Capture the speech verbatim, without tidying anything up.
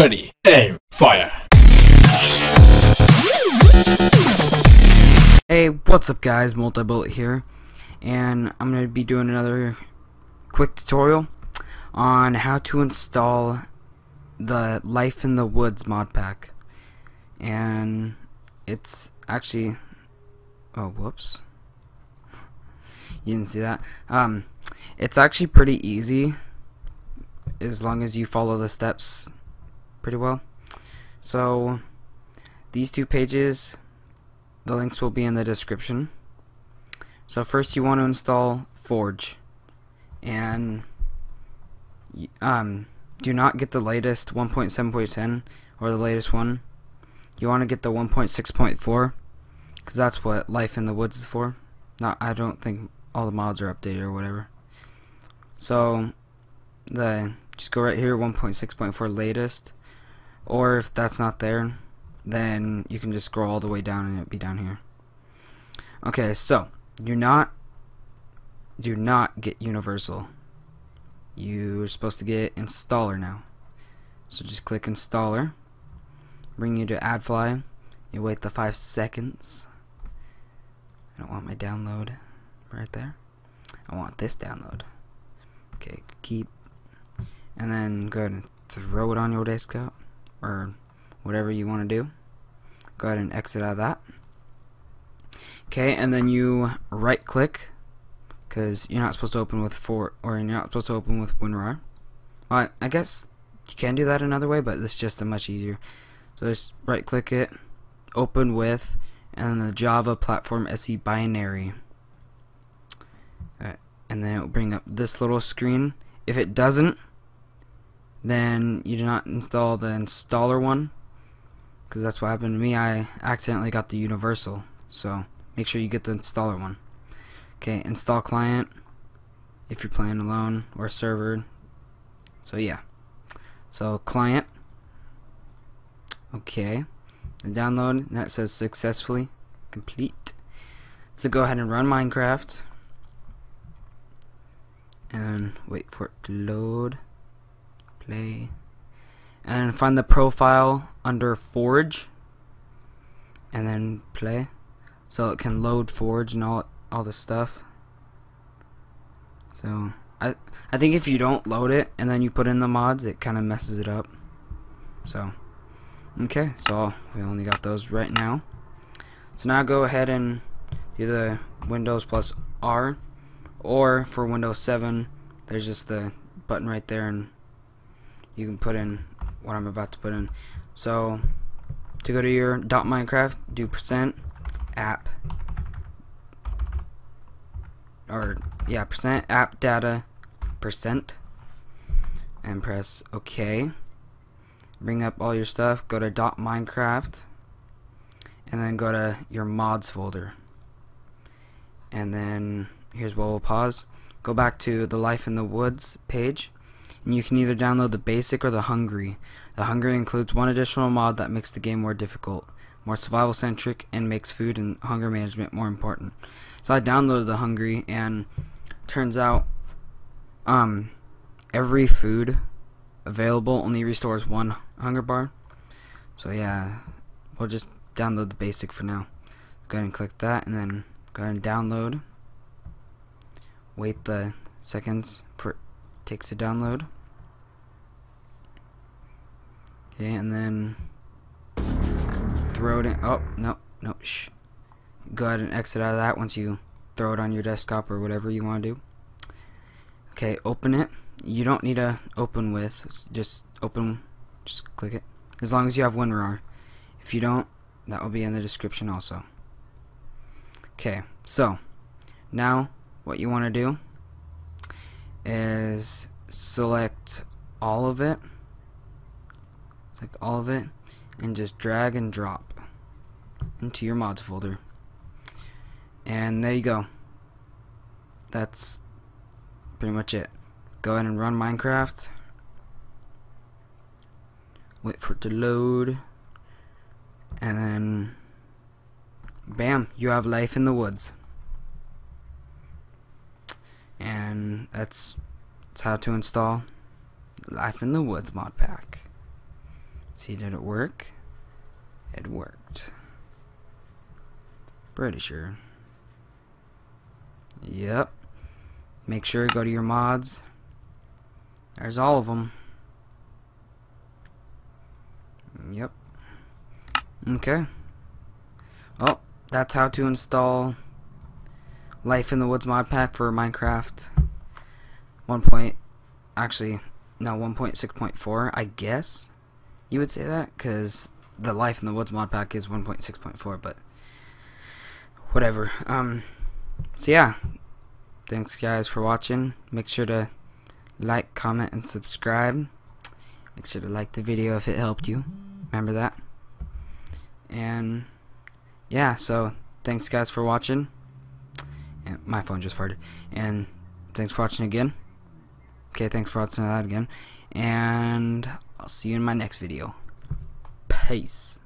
Ready, aim, fire! Hey, what's up guys, MultiBollet here, and I'm going to be doing another quick tutorial on how to install the Life in the Woods mod pack. And it's actually, oh whoops, you didn't see that. Um, it's actually pretty easy as long as you follow the steps pretty well. So these two pages, the links will be in the description. So first you want to install Forge, and um, do not get the latest one point seven point ten or the latest one. You want to get the one point six point four, because that's what Life in the Woods is for. Not, I don't think all the mods are updated or whatever. So the just go right here, one point six point four latest, or if that's not there, then you can just scroll all the way down and it'll be down here. Okay, so do not do not get universal. You're supposed to get installer now. So just click installer, bring you to AdFly, you wait the five seconds. I don't want my download right there. I want this download. Okay, keep, and then go ahead and throw it on your desktop or whatever you want to do. Go ahead and exit out of that. Okay, and then you right click, because you're not supposed to open with for or you're not supposed to open with WinRAR. Well, I, I guess you can do that another way, but this is just a much easier. So just right click it, open with, and then the Java Platform S E binary. Right, and then it will bring up this little screen. If it doesn't, then you do not install the installer one, because that's what happened to me. I accidentally got the universal, so make sure you get the installer one. Okay, install client if you're playing alone or server. So yeah, so client. Okay, and download, and that says successfully complete. So go ahead and run Minecraft and wait for it to load, play, and find the profile under Forge and then play, so it can load Forge and all all this stuff. So I I think if you don't load it and then you put in the mods, it kinda messes it up. So okay, so we only got those right now. So now go ahead and do the Windows plus R, or for Windows seven there's just the button right there, and you can put in what I'm about to put in. So to go to your .minecraft, do percent app or yeah percent app data percent and press OK. Bring up all your stuff, go to .minecraft, and then go to your mods folder, and then here's what we'll pause. Go back to the Life in the Woods page, and you can either download the basic or the hungry. The hungry includes one additional mod that makes the game more difficult, more survival centric, and makes food and hunger management more important. So I downloaded the hungry, and turns out um, every food available only restores one hunger bar. So yeah, we'll just download the basic for now. Go ahead and click that, and then go ahead and download. Wait the seconds for takes to download. Okay, and then throw it in. Oh, no, no, shh. Go ahead and exit out of that once you throw it on your desktop or whatever you want to do. Okay, open it. You don't need to open with, it's just open, just click it. As long as you have WinRAR. If you don't, that will be in the description also. Okay, so now what you want to do is select all of it, select all of it, and just drag and drop into your mods folder. And there you go. That's pretty much it. Go ahead and run Minecraft. Wait for it to load, and then bam, you have Life in the Woods. And that's, that's how to install Life in the Woods mod pack. See, did it work? It worked. Pretty sure. Yep. Make sure go to your mods. There's all of them. Yep. Okay. Well, that's how to install Life in the Woods mod pack for Minecraft one point, actually no one point six point four. I guess you would say that because the Life in the Woods mod pack is one point six point four, but whatever. Um, so yeah, thanks guys for watching. Make sure to like, comment, and subscribe. Make sure to like the video if it helped you. Remember that. And yeah, so thanks guys for watching. And my phone just farted. And thanks for watching again. Okay, thanks for watching that again. And I'll see you in my next video. Peace.